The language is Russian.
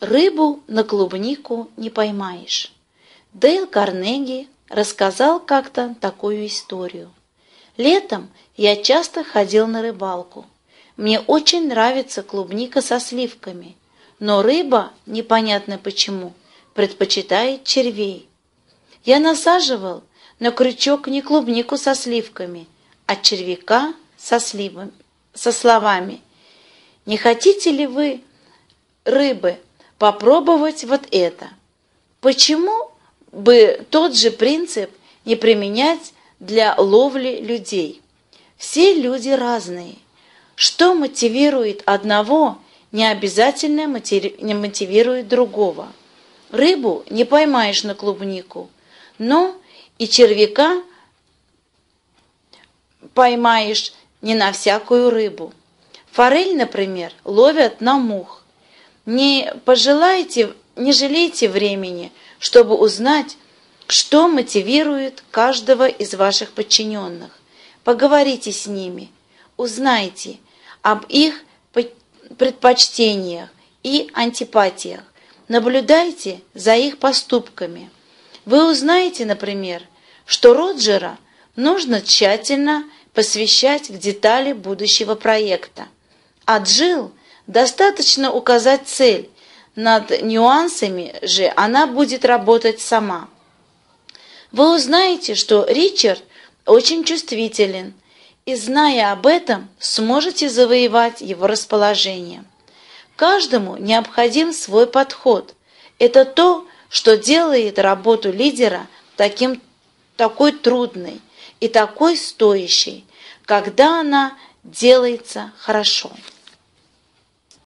«Рыбу на клубнику не поймаешь». Дейл Карнеги рассказал как-то такую историю. «Летом я часто ходил на рыбалку. Мне очень нравится клубника со сливками, но рыба, непонятно почему, предпочитает червей. Я насаживал на крючок не клубнику со сливками, а червяка со словами: «Не хотите ли вы, рыбы, попробовать вот это? Почему бы тот же принцип не применять для ловли людей? Все люди разные. Что мотивирует одного, не обязательно мотивирует другого. Рыбу не поймаешь на клубнику, но и червяка поймаешь не на всякую рыбу. Форель, например, ловят на мух. Не жалейте времени, чтобы узнать, что мотивирует каждого из ваших подчиненных. Поговорите с ними, узнайте об их предпочтениях и антипатиях, наблюдайте за их поступками. Вы узнаете, например, что Роджера нужно тщательно посвящать в детали будущего проекта, а Джилл достаточно указать цель, над нюансами же она будет работать сама. Вы узнаете, что Ричард очень чувствителен, и, зная об этом, сможете завоевать его расположение. Каждому необходим свой подход. Это то, что делает работу лидера такой трудной и такой стоящей, когда она делается хорошо».